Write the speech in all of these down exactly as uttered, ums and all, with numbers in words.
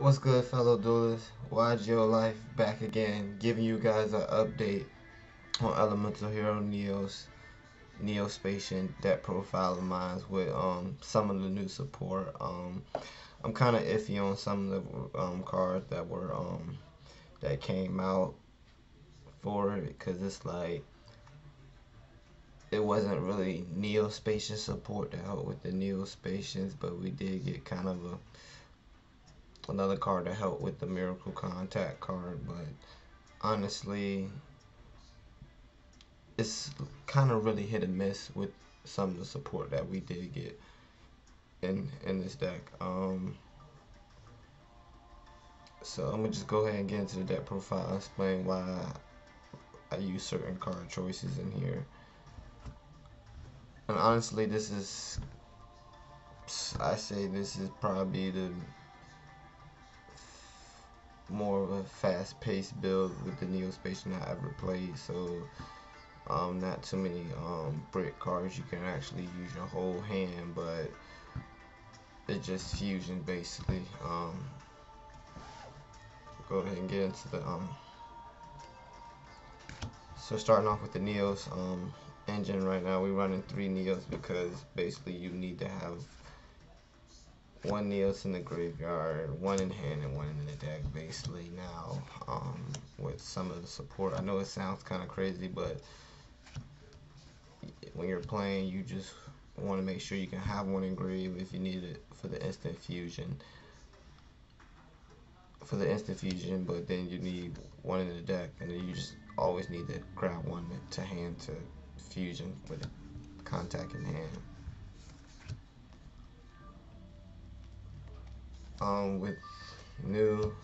What's good, fellow duelists? Y G O Life back again, giving you guys an update on Elemental Hero Neos, Neo-Spacian, that profile of mine with um some of the new support. Um, I'm kind of iffy on some of the um cards that were um that came out for it, because it's like it wasn't really Neo-Spacian support to help with the Neo-Spacians, but we did get kind of a another card to help with the Miracle Contact card. But honestly, it's kind of really hit and miss with some of the support that we did get in in this deck. Um, so I'm gonna just go ahead and get into the deck profile and explain why I use certain card choices in here. And honestly, this is, I say this is probably the more of a fast-paced build with the Neo-Spacian I ever played, so um, not too many um, brick cards. You can actually use your whole hand, but it's just fusion basically. Um, go ahead and get into the um. So starting off with the Neos um, engine, right now we're running three Neos because basically you need to have one Neos in the graveyard, one in hand, and one in the deck basically now, um, with some of the support. I know it sounds kind of crazy, but when you're playing, you just want to make sure you can have one in grave if you need it for the instant fusion. For the instant fusion, but then you need one in the deck, and then you just always need to grab one to hand to fusion with contact in hand. Um, with new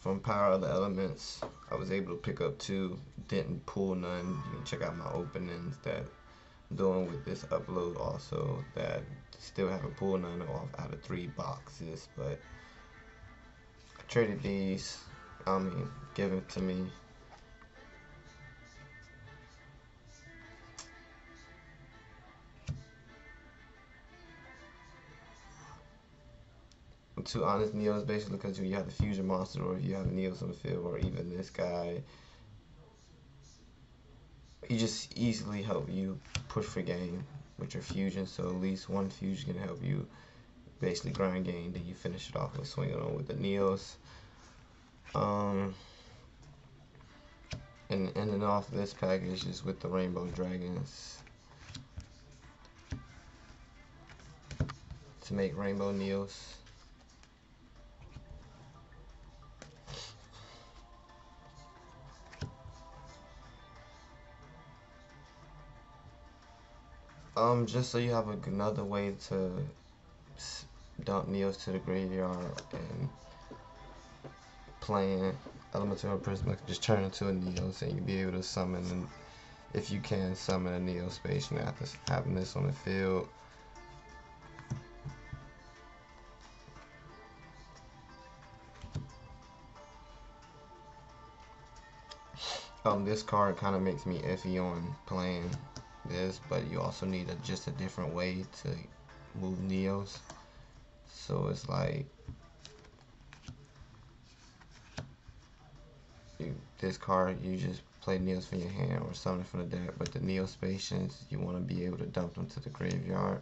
from Power of the Elements, I was able to pick up two, didn't pull none. You can check out my openings that I'm doing with this upload also, that still haven't pulled none off out of three boxes, but I traded these, I mean, given to me. Two honest Neos basically, because you have the fusion monster, or if you have Neos on the field, or even this guy, he just easily help you push for game with your fusion. So at least one fusion can help you basically grind game, then you finish it off with swinging on with the Neos. Um, and ending off this package is with the Rainbow Dragons, to make Rainbow Neos. Um, just so you have a, another way to dump Neos to the graveyard and playing Elemental Hero Prism, just turn into a Neos, and you'll be able to summon, and if you can summon a Neo-Spacian after having this on the field. Um, this card kind of makes me iffy on playing this, but you also need a, just a different way to move Neos. So it's like you, this card, you just play Neos from your hand or something from the deck, but the Neo-Spacians, you want to be able to dump them to the graveyard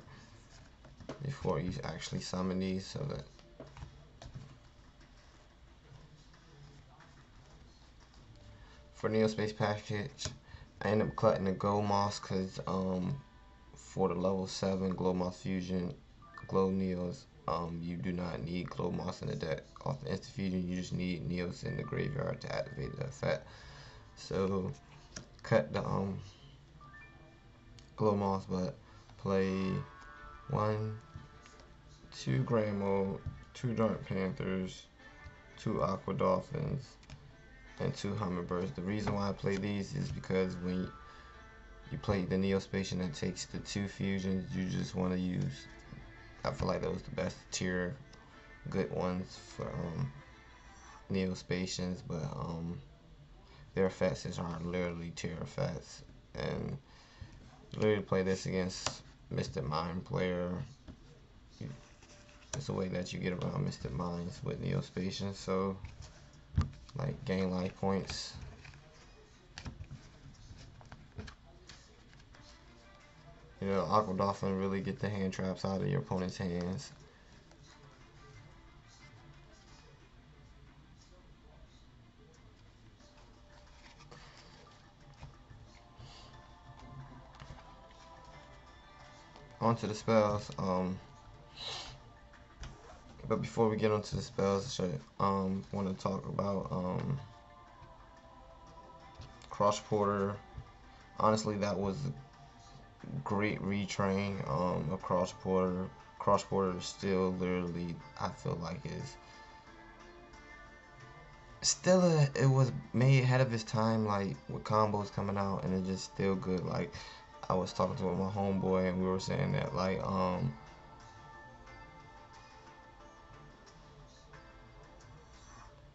before you actually summon these, so that for Neo-Space package I end up collecting the Glow Moss, because um, for the level seven Glow Moss Fusion, Glow Neos, um, you do not need Glow Moss in the deck. Off the Instant Fusion, you just need Neos in the graveyard to activate the effect. So, cut the um, Glow Moss, but play one, two Gray Mode, two Dark Panthers, two Aqua Dolphins, and two Hummingbirds. The reason why I play these is because when you play the Neo-Spacian that takes the two fusions, you just want to use, I feel like that was the best tier, good ones for um, Neo-Spacians, but um, their effects are literally tier effects, and literally play this against Mystic Mine player, that's the way that you get around Mystic Mines with Neo-Spacian. So, like, gain life points. You know, Aqua Dolphin really get the hand traps out of your opponent's hands. Onto the spells. Um, but before we get onto the spells, I um, want to talk about um, Cross Porter. Honestly, that was a great retrain um, of Cross Porter. Cross Porter still literally, I feel like, is still a, it was made ahead of its time, like with combos coming out, and it's just still good. Like, I was talking to my homeboy and we were saying that, like, um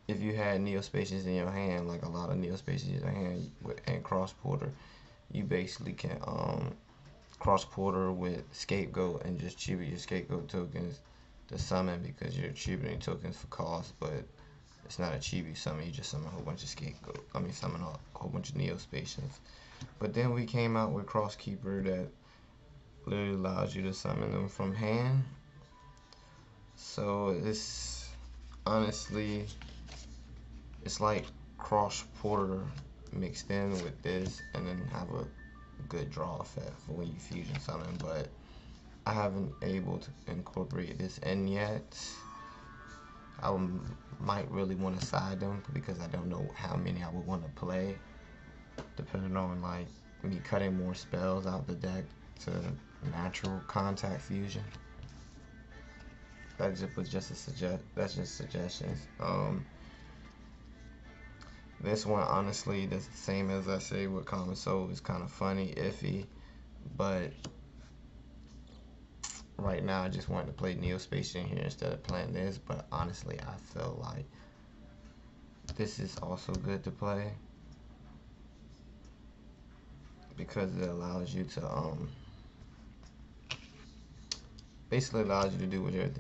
if you had Neo-Spacians in your hand, like a lot of Neo-Spacians in your hand, and Cross Porter, you basically can um Cross Porter with Scapegoat and just tribute your Scapegoat tokens to summon, because you're tributing tokens for cost, but it's not a chibi summon. You just summon a whole bunch of Scapegoat. I mean, summon a whole bunch of Neo-Spacians. But then we came out with Crosskeeper that literally allows you to summon them from hand. So it's honestly, it's like Cross Porter mixed in with this, and then have a good draw effect for when you fusion summon. But I haven't able to incorporate this in yet. I might really want to side them, because I don't know how many I would want to play, depending on, like, me cutting more spells out the deck to natural contact fusion. That just was just a suggest. That's just suggestions. Um, this one, honestly, that's the same as I say with Common Soul. Is kind of funny, iffy, but right now I just wanted to play Neo-Spacian here instead of playing this. But honestly, I feel like this is also good to play, because it allows you to um basically allows you to do whatever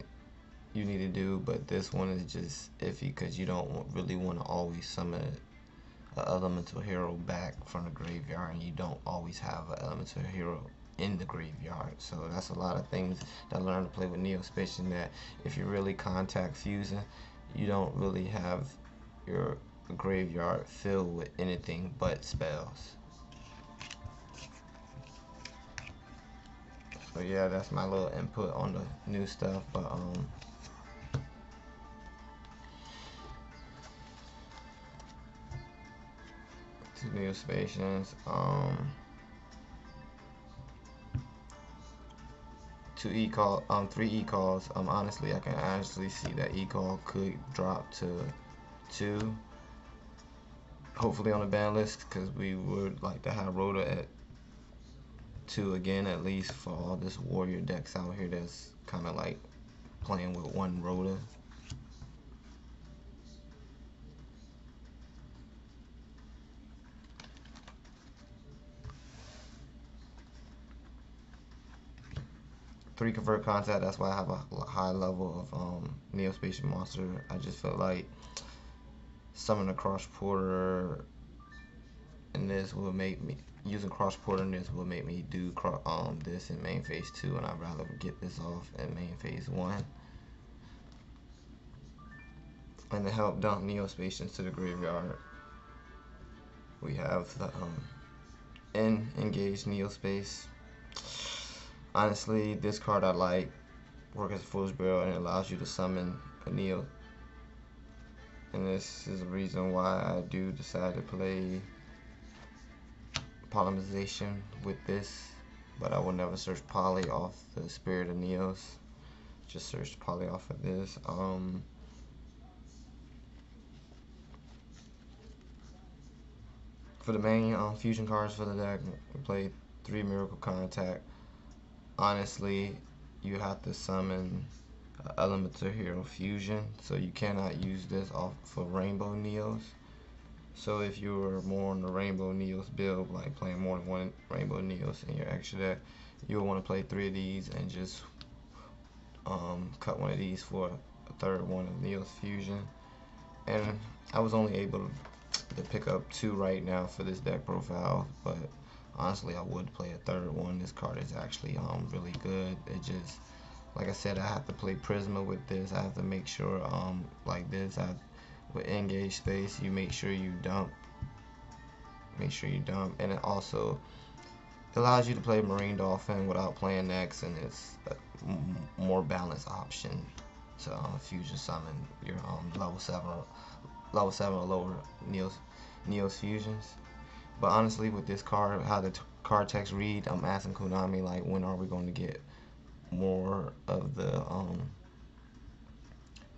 you need to do. But this one is just iffy, because you don't really want to always summon an elemental hero back from the graveyard, and you don't always have an elemental hero in the graveyard. So that's a lot of things that I learned to play with Neo-Spacian, that if you really contact fusing, you don't really have your graveyard filled with anything but spells. So yeah, that's my little input on the new stuff. But um two Neo-Spacians, um two e-call, um three e-calls. Um honestly, I can honestly see that e-call could drop to two, hopefully, on the ban list, because we would like to have Rhoda at two again, at least, for all this warrior decks out here that's kind of like playing with one Rota. Three Convert Contact, that's why I have a high level of um, Neo-Spacian monster. I just feel like summon a Cross Porter and this will make me, using Cross Porter and this will make me do um this in main phase two, and I'd rather get this off in main phase one. And to help dump Neo-Spacians to the graveyard, we have the um N Engage Neo-Space. Honestly, this card I like, works as a Fool's Barrel, and it allows you to summon a Neo. And this is the reason why I do decide to play Polymerization with this, but I will never search Poly off the Spirit of Neos. Just search Poly off of this. Um, for the main um, fusion cards for the deck, we play three Miracle Contact. Honestly, you have to summon uh, Elemental Hero Fusion, so you cannot use this off for Rainbow Neos. So if you were more on the Rainbow Neos build, like playing more than one Rainbow Neos in your extra deck, you'll want to play three of these and just um, cut one of these for a third one of Neos Fusion, and I was only able to pick up two right now for this deck profile, but honestly I would play a third one. This card is actually um really good. It just, like I said, I have to play Prisma with this. I have to make sure um like this, I with Engage Space, you make sure you dump make sure you dump and it also allows you to play Marine Dolphin without playing X, and it's a more balanced option to um, fusion summon your um level seven or level seven or lower Neos Neos Fusions. But honestly, with this card, how the t card text read, I'm asking Konami, like, when are we going to get more of the um,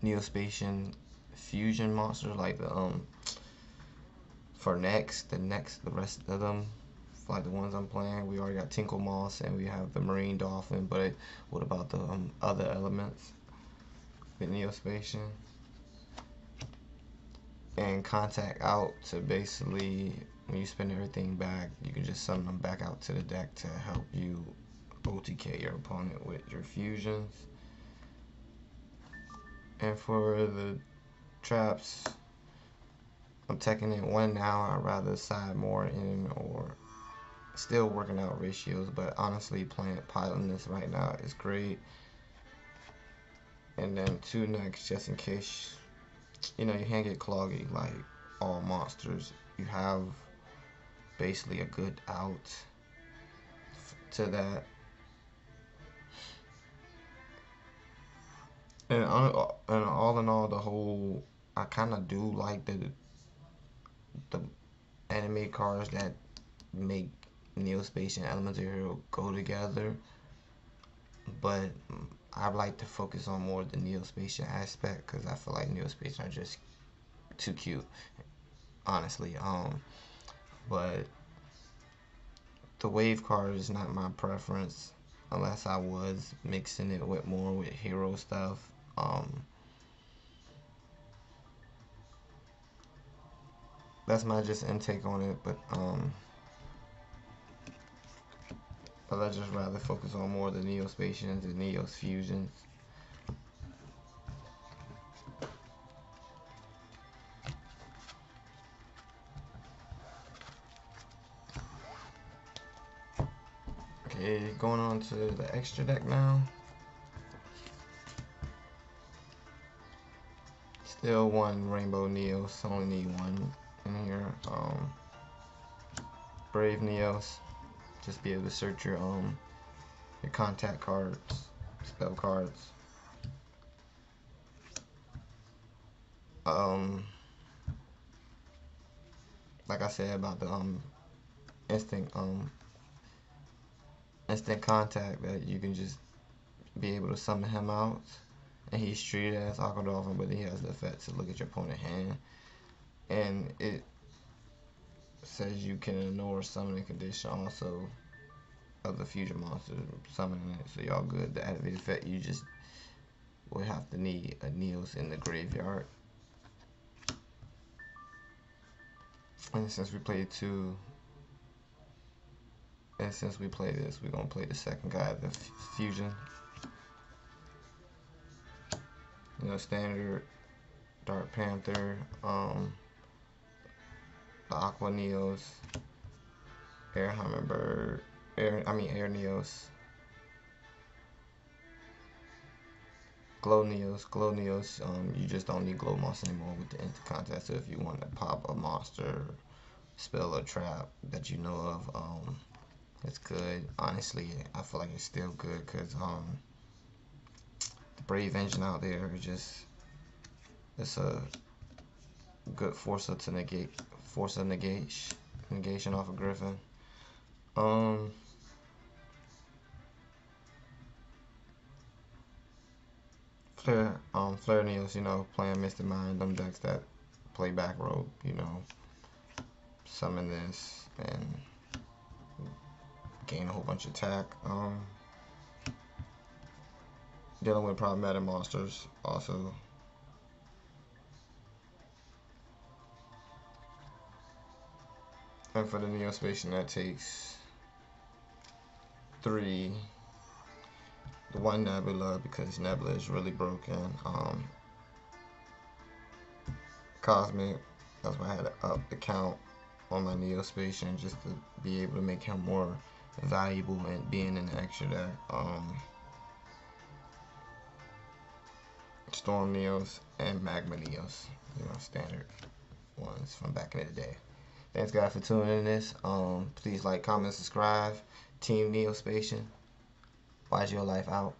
Neo-Spacian fusion monsters, like the um for next, the next, the rest of them, like the ones I'm playing. We already got Tinkle Moss, and we have the Marine Dolphin. But what about the um, other elements? The Neo-Spacian and Contact Out to basically, when you spin everything back, you can just summon them back out to the deck to help you O T K your opponent with your fusions. And for the traps, I'm taking it one now. I'd rather side more in, or still working out ratios, but honestly playing piloting this right now is great. And then two next, just in case, you know, you can't get cloggy like all monsters. You have basically a good out to that. And, on, and all in all, the whole, I kind of do like the the anime cards that make Neo-Spacian and Elemental Hero go together. But I like to focus on more the Neo-Spacian aspect, because I feel like Neo-Spacian are just too cute, honestly. Um, but the wave card is not my preference, unless I was mixing it with more with hero stuff. Um, that's my just intake on it, but um, but I'd just rather focus on more of the Neo-Spacians and Neos Fusions. Okay, going on to the extra deck now. Still one Rainbow Neos, only need one in here. Um, Brave Neos, just be able to search your um your contact cards, spell cards. Um, like I said about the um instant um. Instant Contact, that you can just be able to summon him out, and he's treated as Aqua Dolphin, but he has the effect to look at your opponent's hand, and it says you can ignore summoning condition also of the fusion monster summoning it, so y'all good. To activate the effect, you just would have to need a Neos in the graveyard. And since we played two And since we play this, we're going to play the second guy, the fusion. You know, standard Dark Panther, um, the Aqua Neos, Air Hummingbird, Air, I mean Air Neos, Glow Neos, Glow Neos, um, you just don't need Glow Moss anymore with the Instant Contact, so if you want to pop a monster, spell or trap that you know of, um, it's good. Honestly, I feel like it's still good, because um, the Brave engine out there is just, it's a good forcer to negate, forcer negation, negation off of Griffin. Um, Flare, um, Flare Neos, you know, playing Mystic Mine, them decks that play back row, you know, summon this and gain a whole bunch of attack. Um, dealing with problematic monsters also. And for the Neo-Spacian, that takes three. the one Nebula, because Nebula is really broken. Um, Cosmic, that's why I had to up the count on my Neo-Spacian, just to be able to make him more valuable and being in the extra deck. Um, Storm Neos and Magma Neos, you know, standard ones from back in the day. Thanks guys for tuning in this. Um, please like, comment, subscribe. Team Neo-Spacian. Y G O Life out.